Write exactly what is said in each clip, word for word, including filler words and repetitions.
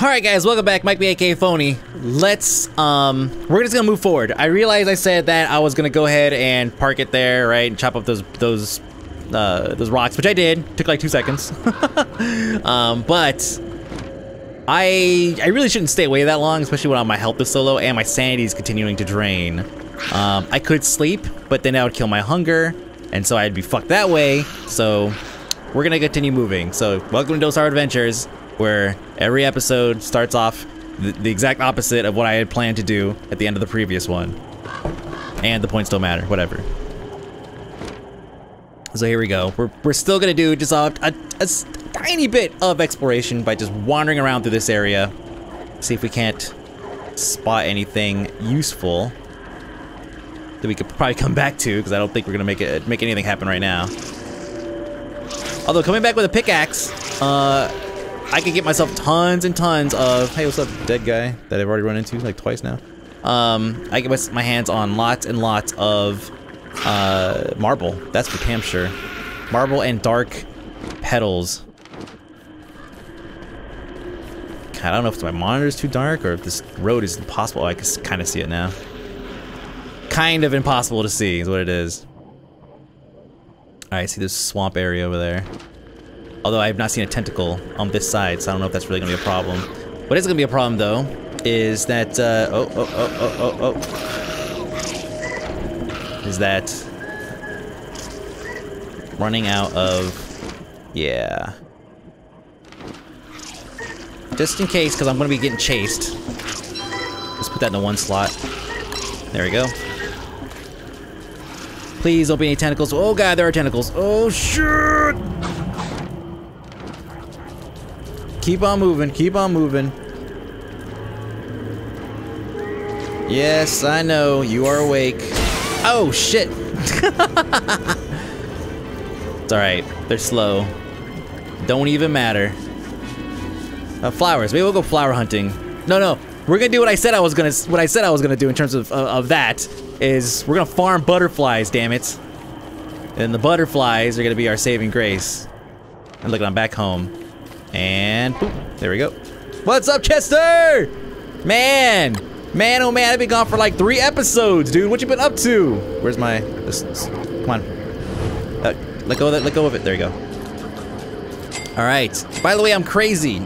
Alright guys, welcome back, Mike B aka Fony. Let's, um, we're just gonna move forward. I realized I said that I was gonna go ahead and park it there, right, and chop up those, those, uh, those rocks, which I did. Took like two seconds. um, but, I, I really shouldn't stay away that long, especially when my health is so low and my sanity is continuing to drain. Um, I could sleep, but then I would kill my hunger, and so I'd be fucked that way, so we're gonna continue moving. So, welcome to Don't Starve Adventures, where every episode starts off the, the exact opposite of what I had planned to do at the end of the previous one. And the points don't matter, whatever. So here we go. We're, we're still gonna do just a, a, a tiny bit of exploration by just wandering around through this area. See if we can't spot anything useful that we could probably come back to, because I don't think we're gonna make it make anything happen right now. Although coming back with a pickaxe, uh, I could get myself tons and tons of, hey, what's up, dead guy that I've already run into like twice now. Um, I get my hands on lots and lots of uh, marble. That's for damn sure. Marble and dark petals. God, I don't know if my monitor's too dark or if this road is impossible. Oh, I can kind of see it now. Kind of impossible to see is what it is. Alright, I see this swamp area over there. Although I have not seen a tentacle on this side, so I don't know if that's really gonna be a problem. What is gonna be a problem, though, is that, uh, oh, oh, oh, oh, oh, oh. Is that running out of, yeah. Just in case, because I'm gonna be getting chased. Let's put that in one slot. There we go. Please don't be any tentacles. Oh god, there are tentacles. Oh shit! Keep on moving, keep on moving. Yes, I know, you are awake. Oh shit! It's alright, they're slow. Don't even matter. Uh, flowers, maybe we'll go flower hunting. No, no, we're gonna do what I said I was gonna, what I said I was gonna do in terms of, uh, of that. Is we're gonna farm butterflies, damn it! And the butterflies are gonna be our saving grace. And look, I'm back home. And boop, there we go. What's up, Chester? Man, man, oh man, I've been gone for like three episodes, dude. What you been up to? Where's my? This, this, come on, uh, let go of that. Let go of it. There you go. All right. By the way, I'm crazy.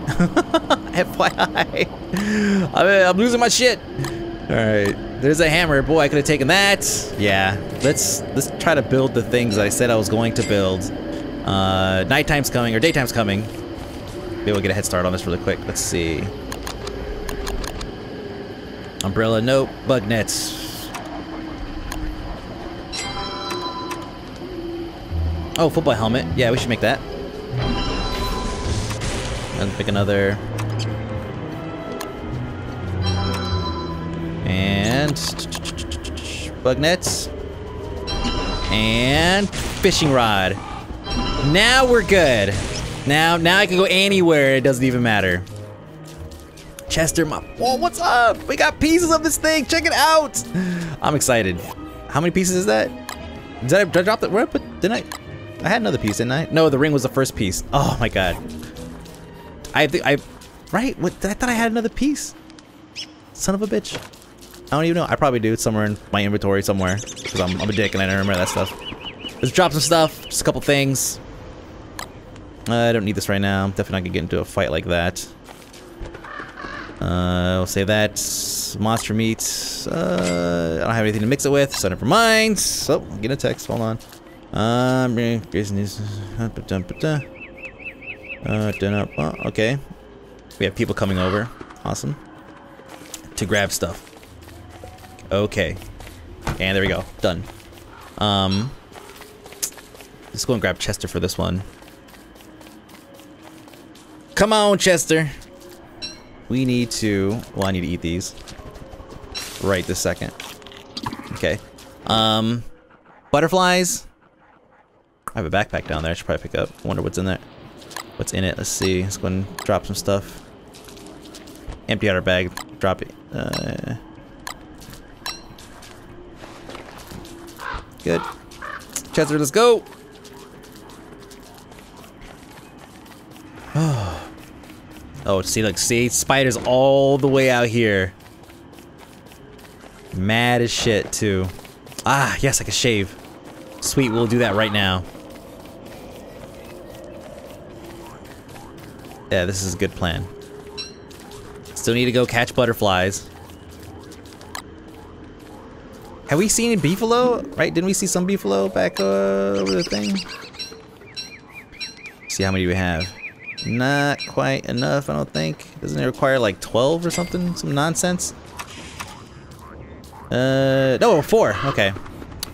F Y I, I'm, I'm losing my shit. All right. There's a hammer. Boy, I could have taken that. Yeah. Let's let's try to build the things I said I was going to build. Uh, nighttime's coming or daytime's coming. Maybe we'll get a head start on this really quick. Let's see. Umbrella. Nope. Bug nets. Oh, football helmet. Yeah, we should make that. And pick another. And bug nets and fishing rod. Now we're good. Now, now I can go anywhere. It doesn't even matter. Chester, my oh, what's up? We got pieces of this thing. Check it out. I'm excited. How many pieces is that? Did I, did I drop that? Where I put? Didn't I? I had another piece, didn't I? No, the ring was the first piece. Oh my god. I think I, right? What? I thought I had another piece. Son of a bitch. I don't even know. I probably do. It's somewhere in my inventory somewhere. Because I'm, I'm a dick and I don't remember that stuff. Let's drop some stuff. Just a couple things. Uh, I don't need this right now. I'm definitely not going to get into a fight like that. Uh, we'll save that. Monster meat. Uh, I don't have anything to mix it with, so never mind. So, oh, get a text. Hold on. Um, uh, okay. We have people coming over. Awesome. To grab stuff. Okay. And there we go. Done. Um, let's go and grab Chester for this one. Come on, Chester. We need to... Well, I need to eat these. Right this second. Okay. Um, butterflies. I have a backpack down there I should probably pick up. I wonder what's in there. What's in it? Let's see. Let's go and drop some stuff. Empty out our bag. Drop it. Uh, good. Chester, let's go! Oh, see, look, see? Spiders all the way out here. Mad as shit, too. Ah, yes, I can shave. Sweet, we'll do that right now. Yeah, this is a good plan. Still need to go catch butterflies. Have we seen beefalo? Right? Didn't we see some beefalo back uh, over the thing? See how many we have. Not quite enough, I don't think. Doesn't it require like twelve or something? Some nonsense? Uh, no, four. Okay.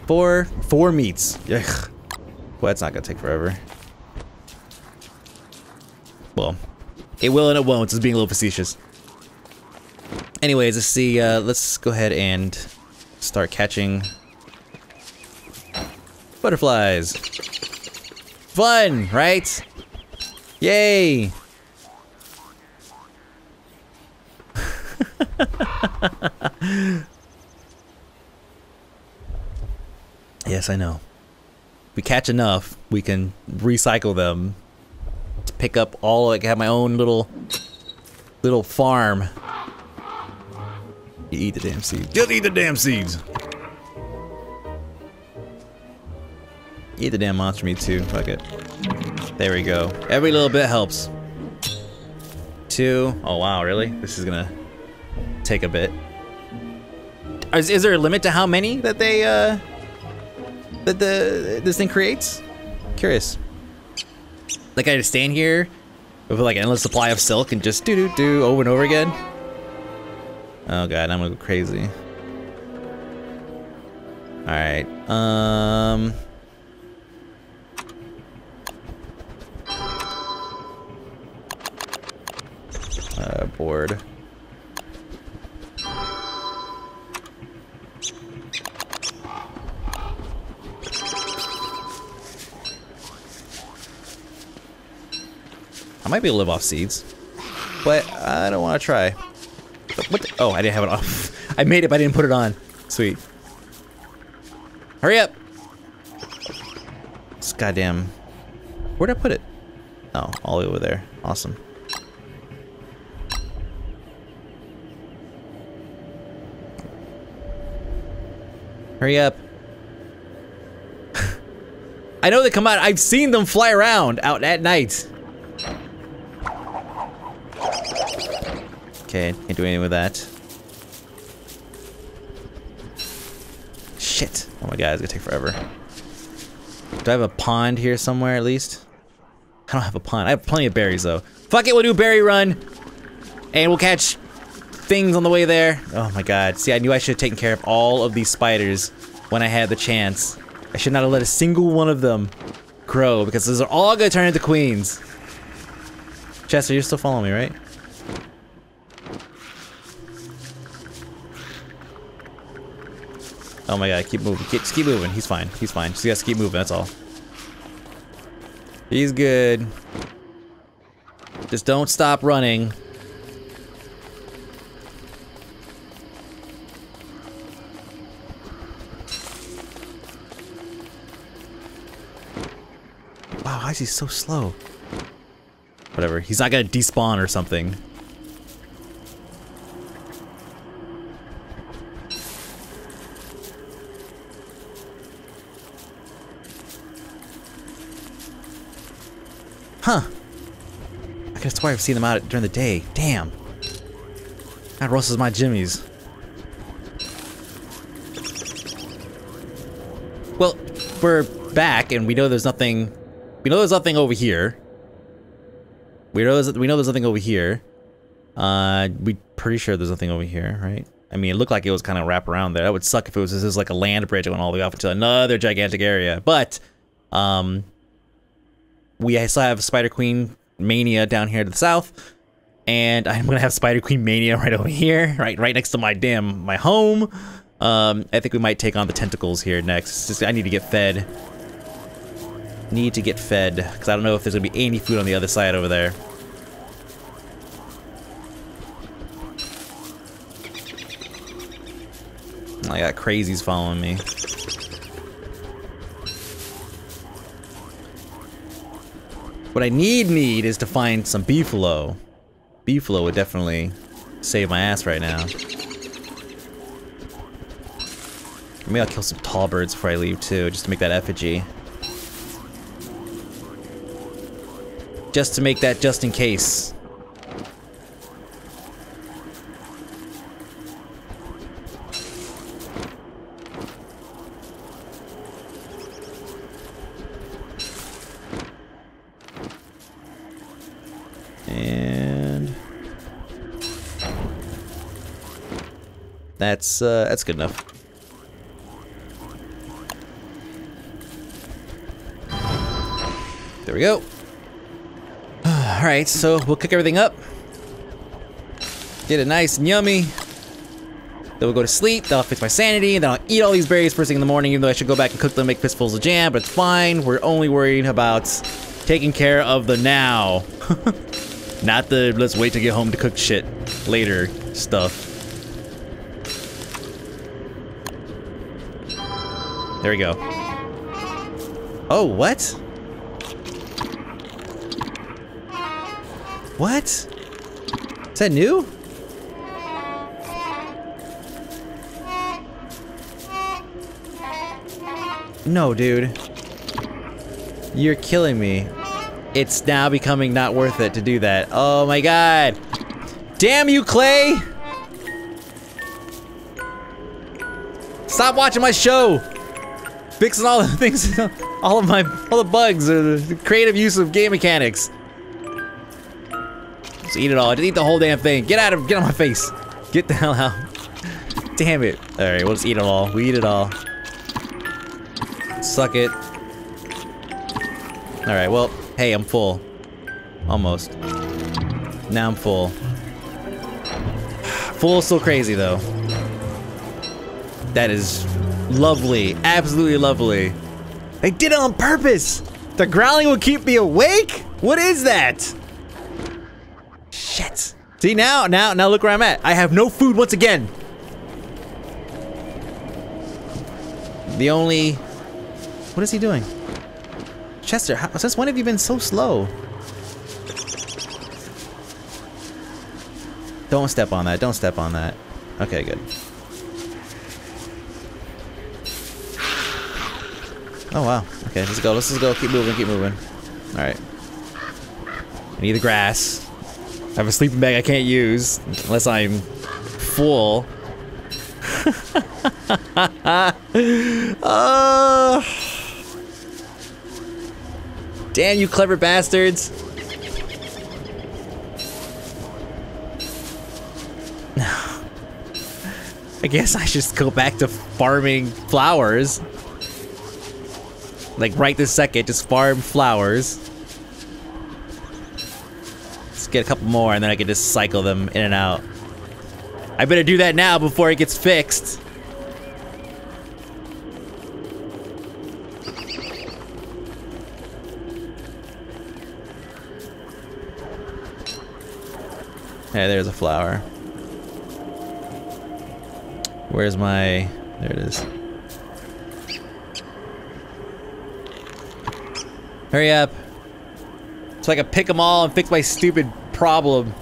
Four, four meats. Ugh. Well, that's not gonna take forever. Well, it will and it won't. It's being a little facetious. Anyways, let's see. Uh, let's go ahead and start catching butterflies. Fun, right? Yay! Yes, I know. If we catch enough, we can recycle them to pick up all. Like, have my own little little farm. You eat the damn seeds. Just eat the damn seeds. Eat the damn monster meat too. Fuck it. There we go. Every little bit helps. Two. Oh wow, really? This is gonna take a bit. Is, is there a limit to how many that they uh that the this thing creates? Curious. Like I just stand here with like an endless supply of silk and just do do do over and over again. Oh god, I'm gonna go crazy. All right. Um. Uh, board. I might be able to live off seeds, but I don't want to try. What the? Oh, I didn't have it off. I made it, but I didn't put it on. Sweet. Hurry up! This goddamn. Where'd I put it? Oh, all the way over there. Awesome. Hurry up. I know they come out. I've seen them fly around out at night. Okay, can't do anything with that. Shit. Oh my god, it's gonna take forever. Do I have a pond here somewhere at least? I don't have a pond. I have plenty of berries though. Fuck it, we'll do a berry run. And we'll catch things on the way there. Oh my god. See, I knew I should have taken care of all of these spiders when I had the chance. I should not have let a single one of them grow because those are all gonna turn into queens. Chester, you're still following me, right? Oh my god, keep moving. Keep, just keep moving. He's fine. He's fine. Just gotta keep moving, that's all. He's good. Just don't stop running. Wow, why is he so slow? Whatever, he's not gonna despawn or something. Huh. I could've sworn I've seen them out during the day. Damn. That roasts my jimmies. Well, we're back and we know there's nothing. We know there's nothing over here. We know there's, we know there's nothing over here. Uh, we pretty sure there's nothing over here, right? I mean, it looked like it was kind of wrapped around there. That would suck if it was this is like a land bridge that went all the way off into another gigantic area. But, um, we still have Spider Queen Mania down here to the south, and I'm gonna have Spider Queen Mania right over here, right, right next to my damn my home. Um, I think we might take on the tentacles here next. Just, I need to get fed. Need to get fed, because I don't know if there's going to be any food on the other side over there. I got crazies following me. What I need need is to find some beefalo. B-Flow would definitely save my ass right now. Maybe I'll kill some tall birds before I leave too, just to make that effigy. Just to make that just in case. And that's uh, that's good enough. There we go. All right, so we'll cook everything up, get it nice and yummy. Then we'll go to sleep. That'll fix my sanity, and then I'll eat all these berries first thing in the morning. Even though I should go back and cook them, make fistfuls of jam, but it's fine. We're only worried about taking care of the now, not the let's wait to get home to cook shit later stuff. There we go. Oh, what? What? Is that new? No, dude. You're killing me. It's now becoming not worth it to do that. Oh my god. Damn you, Clay! Stop watching my show! Fixing all the things, all of my, all the bugs, or the creative use of game mechanics. Just eat it all. Just eat the whole damn thing. Get out of- get on my face. Get the hell out. Damn it. Alright, we'll just eat it all. We eat it all. Suck it. Alright, well, hey, I'm full. Almost. Now I'm full. Full is so crazy, though. That is lovely. Absolutely lovely. They did it on purpose! The growling will keep me awake? What is that? Shit. See, now, now, now look where I'm at. I have no food once again. The only... What is he doing? Chester, how, since when have you been so slow? Don't step on that. Don't step on that. Okay, good. Oh, wow. Okay, let's go. Let's just go. Keep moving. Keep moving. Alright. I need the grass. I have a sleeping bag I can't use, unless I'm full. uh, damn you clever bastards. I guess I should just go back to farming flowers. Like right this second, just farm flowers. Get a couple more and then I can just cycle them in and out. I better do that now before it gets fixed. Hey, there's a flower. Where's my... There it is. Hurry up. So I can pick them all and fix my stupid problem.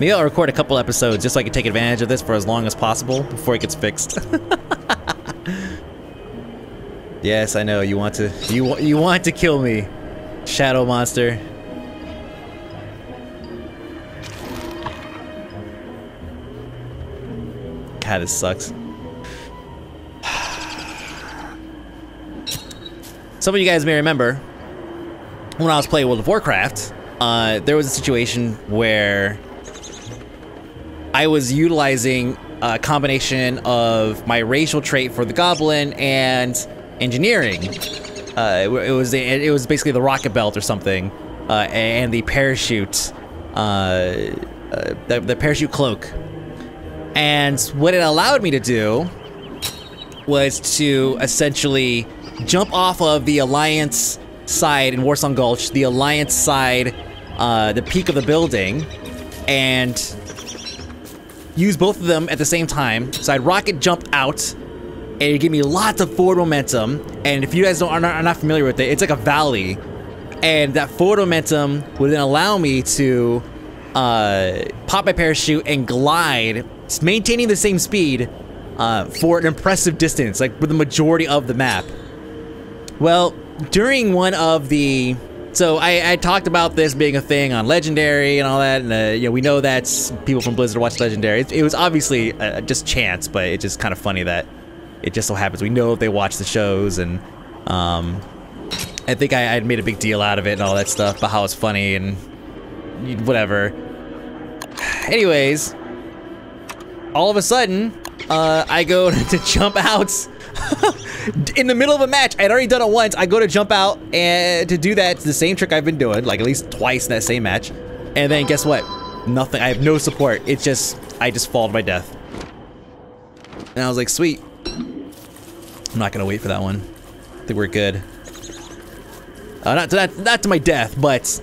Maybe I'll record a couple episodes just so I can take advantage of this for as long as possible before it gets fixed. Yes, I know you want to. You you want to kill me, shadow monster. God, this sucks. Some of you guys may remember, when I was playing World of Warcraft, uh, there was a situation where I was utilizing a combination of my racial trait for the goblin and engineering. Uh, it, it was it was basically the rocket belt or something, uh, and the parachute, uh, uh, the, the parachute cloak. And what it allowed me to do was to essentially jump off of the Alliance side in Warsong Gulch, the Alliance side, uh, the peak of the building, and use both of them at the same time. So I'd rocket jump out, and it gave me lots of forward momentum. And if you guys don't are not, are not familiar with it, it's like a valley, and that forward momentum would then allow me to uh, pop my parachute and glide, maintaining the same speed uh, for an impressive distance, like with the majority of the map. Well, during one of the So I, I talked about this being a thing on Legendary and all that, and uh, you know, we know that's people from Blizzard watch Legendary. It, it was obviously uh, just chance, but it's just kind of funny that it just so happens we know they watch the shows, and um, I think I, I made a big deal out of it and all that stuff, but how it's funny and whatever. Anyways, all of a sudden, uh, I go to jump out. In the middle of a match, I'd already done it once. I go to jump out and to do that, it's the same trick I've been doing, like at least twice in that same match. And then guess what? Nothing. I have no support. It's just, I just fall to my death. And I was like, sweet. I'm not gonna wait for that one. I think we're good. Uh, not, to, not, not to my death, but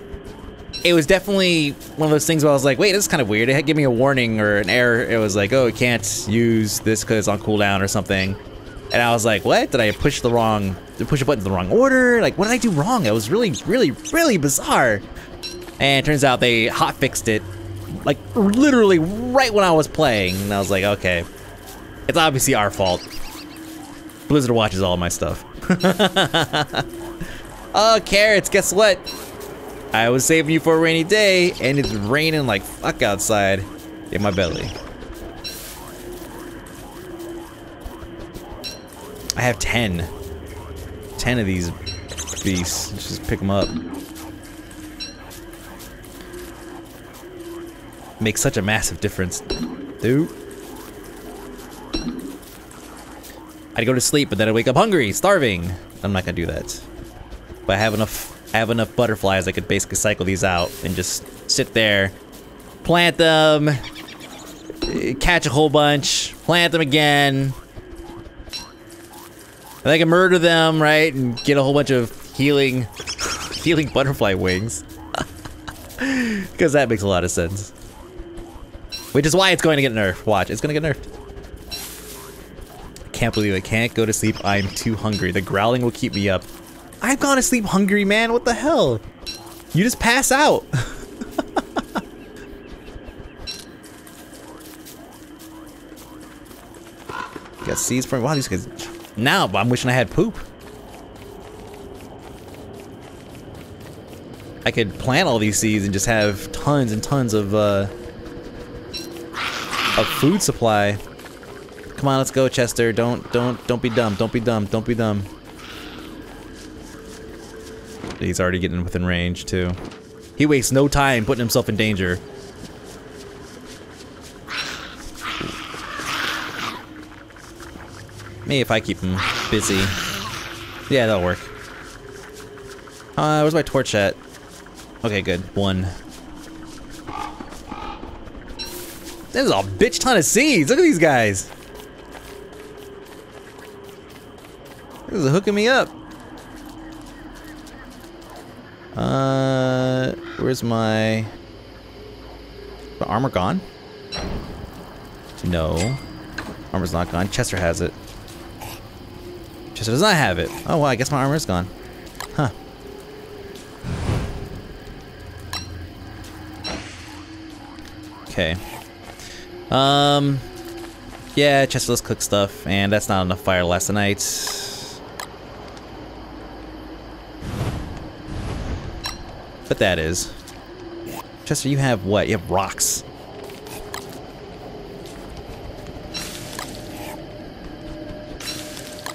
it was definitely one of those things where I was like, wait, this is kind of weird. It had give me a warning or an error. It was like, oh, you can't use this because it's on cooldown or something. And I was like, what? Did I push the wrong, push a button in the wrong order? Like, what did I do wrong? It was really, really, really bizarre. And it turns out they hotfixed it, like literally right when I was playing. And I was like, okay, it's obviously our fault. Blizzard watches all my stuff. Oh, carrots, guess what? I was saving you for a rainy day, and it's raining like fuck outside in my belly. I have ten. Ten of these beasts. Let's just pick them up. Makes such a massive difference, dude. I'd go to sleep, but then I wake up hungry, starving. I'm not gonna do that. But I have enough. I have enough butterflies. I could basically cycle these out and just sit there, plant them, catch a whole bunch, plant them again. And I can murder them, right, and get a whole bunch of healing, healing butterfly wings, because that makes a lot of sense. Which is why it's going to get nerfed. Watch, it's going to get nerfed. I can't believe I can't go to sleep. I'm too hungry. The growling will keep me up. I've gone to sleep hungry, man. What the hell? You just pass out. Got seeds for me. Wow, these guys. Now, but I'm wishing I had poop. I could plant all these seeds and just have tons and tons of, uh... of food supply. Come on, let's go, Chester. Don't, don't, don't be dumb. Don't be dumb. Don't be dumb. He's already getting within range, too. He wastes no time putting himself in danger. Maybe if I keep him busy. Yeah, that'll work. Uh, where's my torch at? Okay, good. One. There's a bitch ton of seeds! Look at these guys! This is hooking me up. Uh, where's my... Is my armor gone? No. Armor's not gone. Chester has it. Chester does not have it. Oh, well, I guess my armor is gone. Huh. Okay. Um. Yeah, Chester, let's cook stuff. And that's not enough fire last night. But that is. Chester, you have what? You have rocks.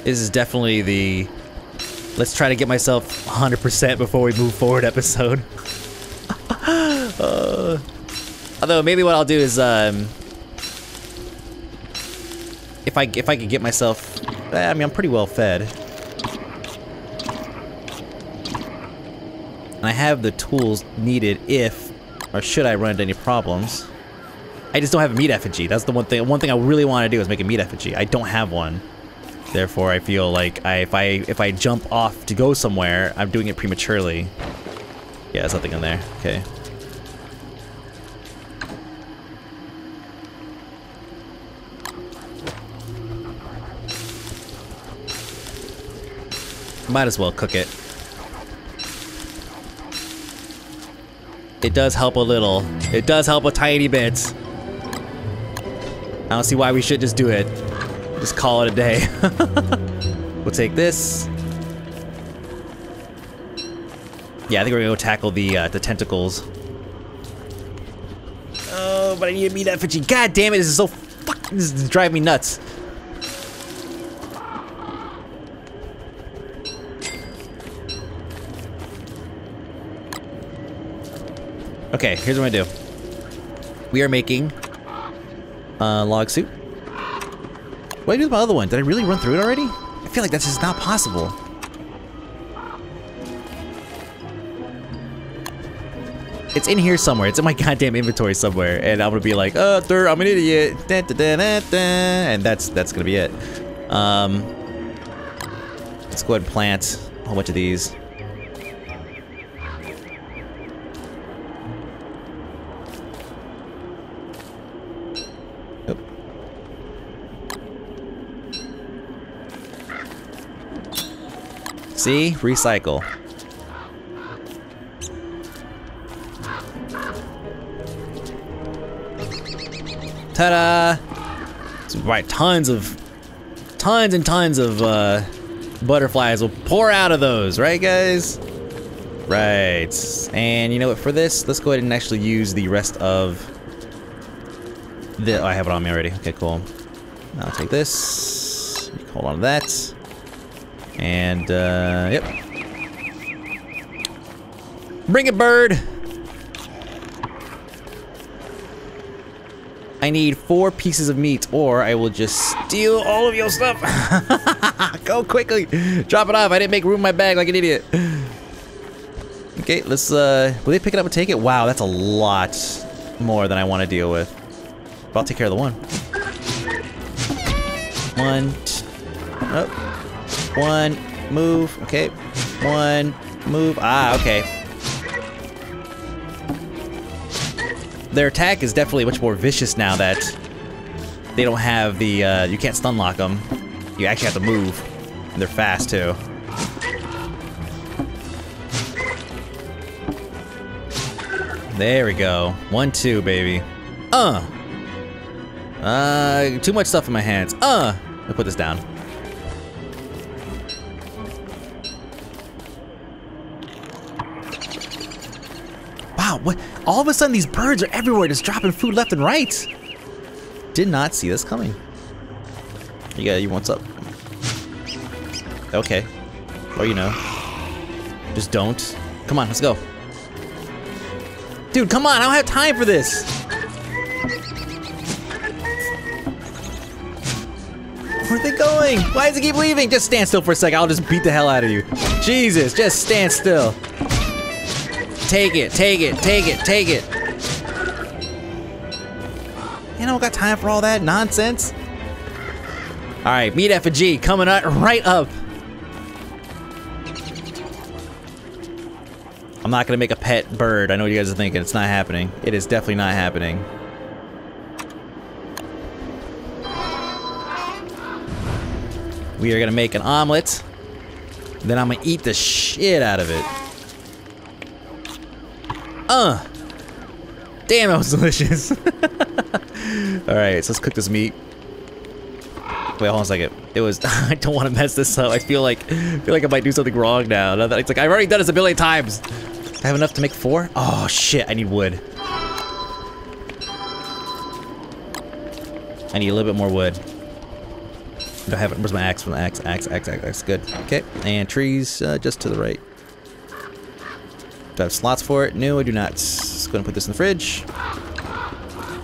This is definitely the let's try to get myself one hundred percent before we move forward episode. uh, although maybe what I'll do is um, if I if I could get myself, I mean, I'm pretty well fed, and I have the tools needed if or should I run into any problems. I just don't have a meat effigy. That's the one thing. One thing I really want to do is make a meat effigy. I don't have one. Therefore, I feel like I, if I if I jump off to go somewhere, I'm doing it prematurely. Yeah, there's nothing in there. Okay. Might as well cook it. It does help a little. It does help a tiny bit. I don't see why we should just do it. Just call it a day. We'll take this. Yeah, I think we're gonna go tackle the uh, the tentacles. Oh, but I need to meet that fishy. God damn it! This is so fucking. This is driving me nuts. Okay, here's what I'm gonna do. We are making uh, log soup. What did I do with my other one? Did I really run through it already? I feel like that's just not possible. It's in here somewhere. It's in my goddamn inventory somewhere, and I'm gonna be like, "Oh, third, I'm an idiot," da, da, da, da, da. And that's that's gonna be it. Um, let's go ahead and plant a whole bunch of these. See? Recycle. Ta-da! So right, tons of, tons and tons of uh, butterflies will pour out of those, right, guys? Right. And you know what? For this, let's go ahead and actually use the rest of the. Oh, I have it on me already. Okay, cool. I'll take this. Hold on to that. And, uh, yep. Bring it, bird! I need four pieces of meat, or I will just steal all of your stuff! Go quickly! Drop it off, I didn't make room in my bag like an idiot! Okay, let's, uh, will they pick it up and take it? Wow, that's a lot more than I want to deal with. But I'll take care of the one. One, t- oh. One, move, okay. One, move, ah, okay. Their attack is definitely much more vicious now that they don't have the, uh, you can't stun lock them. You actually have to move. And they're fast too. There we go. One, two, baby. Uh! Uh, too much stuff in my hands. Uh! I'll put this down. What? All of a sudden, these birds are everywhere, just dropping food left and right. Did not see this coming. You got you. What's up? Okay. Or you know, just don't. Come on, let's go, dude. Come on, I don't have time for this. Where are they going? Why does it keep leaving? Just stand still for a second. I'll just beat the hell out of you. Jesus, just stand still. Take it, take it, take it, take it. You know, I got time for all that nonsense. All right, meat effigy coming up right up. I'm not gonna make a pet bird. I know what you guys are thinking. It's not happening. It is definitely not happening. We are gonna make an omelet. Then I'm gonna eat the shit out of it. Uh, damn, that was delicious. Alright, so let's cook this meat. Wait, hold on a second. It was, I don't want to mess this up. I feel like, I feel like I might do something wrong now. Now that it's like, I've already done this a billion times. I have enough to make four? Oh shit, I need wood. I need a little bit more wood. I have it, where's my axe? Where's my axe? Axe, axe, axe, axe, good. Okay, and trees uh, just to the right. Do I have slots for it? No, I do not. Let's go ahead and put this in the fridge.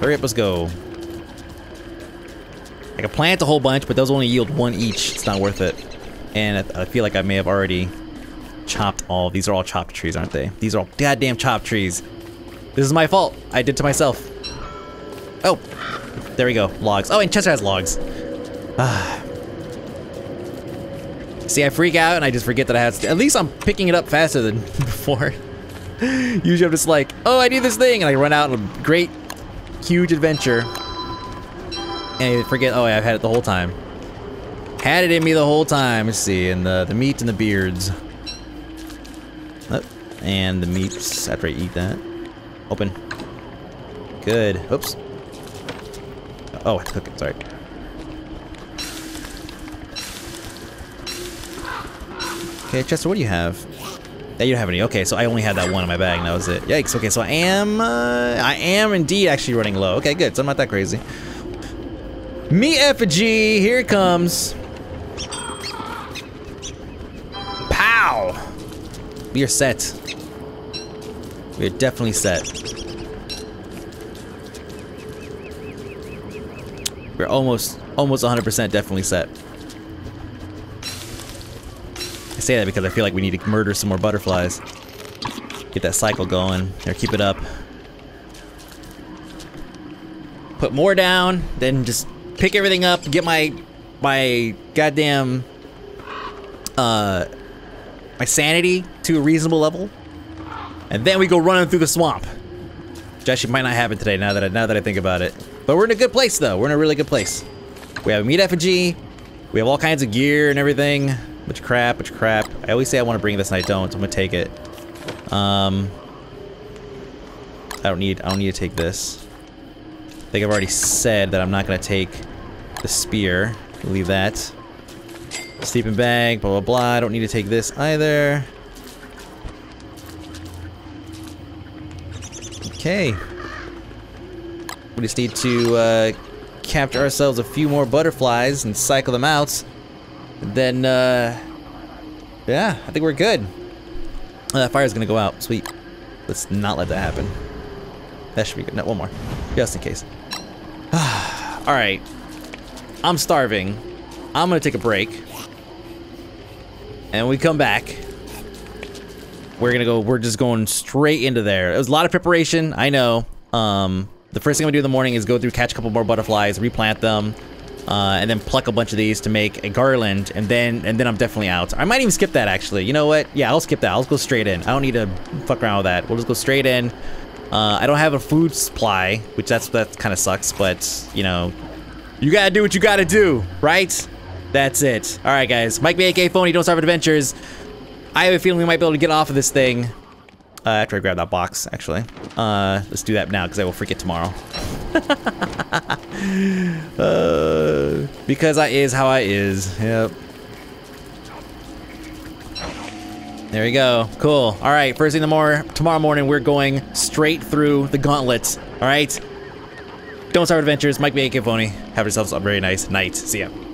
Hurry up, let's go. I can plant a whole bunch, but those only yield one each. It's not worth it. And I, I feel like I may have already chopped all. These are all chopped trees, aren't they? These are all goddamn chopped trees. This is my fault. I did to myself. Oh, there we go. Logs. Oh, and Chester has logs. Ah. See, I freak out and I just forget that I had. At least I'm picking it up faster than before. Usually I'm just like, oh, I need this thing, and I run out on a great, huge adventure, and I forget, oh, I've had it the whole time. had it in me the whole time. Let's see, and the, the meat and the beards. Oh, and the meats after I eat that. Open. Good. Oops. Oh, I took it, sorry. Okay, Chester, what do you have? Yeah, you don't have any. Okay, so I only had that one in my bag, and that was it. Yikes. Okay, so I am, uh, I am indeed actually running low. Okay, good, so I'm not that crazy. Meat effigy, here it comes. Pow! We are set. We are definitely set. We're almost, almost one hundred percent definitely set. I say that because I feel like we need to murder some more butterflies. Get that cycle going. Or keep it up. Put more down, then just pick everything up, get my, my goddamn, uh, my sanity to a reasonable level. And then we go running through the swamp. Which actually might not happen today now that I, now that I think about it. But we're in a good place, though. We're in a really good place. We have a meat effigy. We have all kinds of gear and everything. Which crap, which crap. I always say I want to bring this and I don't, so I'm gonna take it. Um, I don't need, I don't need to take this. I think I've already said that I'm not gonna take the spear. Leave that. Sleeping bag, blah, blah, blah. I don't need to take this either. Okay. We just need to uh, capture ourselves a few more butterflies and cycle them out. And then, uh, yeah, I think we're good. Oh, that fire's gonna go out. Sweet. Let's not let that happen. That should be good. No, one more. Just in case. Alright. I'm starving. I'm gonna take a break. And when we come back, we're gonna go, we're just going straight into there. It was a lot of preparation, I know. Um... The first thing I'm gonna do in the morning is go through, catch a couple more butterflies, replant them, uh, and then pluck a bunch of these to make a garland, and then and then I'm definitely out. I might even skip that, actually. You know what? Yeah, I'll skip that. I'll go straight in. I don't need to fuck around with that. We'll just go straight in. Uh, I don't have a food supply, which that's that kind of sucks, but, you know, you gotta do what you gotta do, right? That's it. All right, guys. Mike B, aka Fony, Don't Starve Adventures. I have a feeling we might be able to get off of this thing. Uh, after I grab that box, actually. Uh, let's do that now, because I will forget tomorrow. uh, because I is how I is. Yep. There we go. Cool. Alright, first thing in the morning, tomorrow morning, we're going straight through the gauntlet. Alright? Don't Starve Adventures. Mike B, aka Fony. Have yourselves a very nice night. See ya.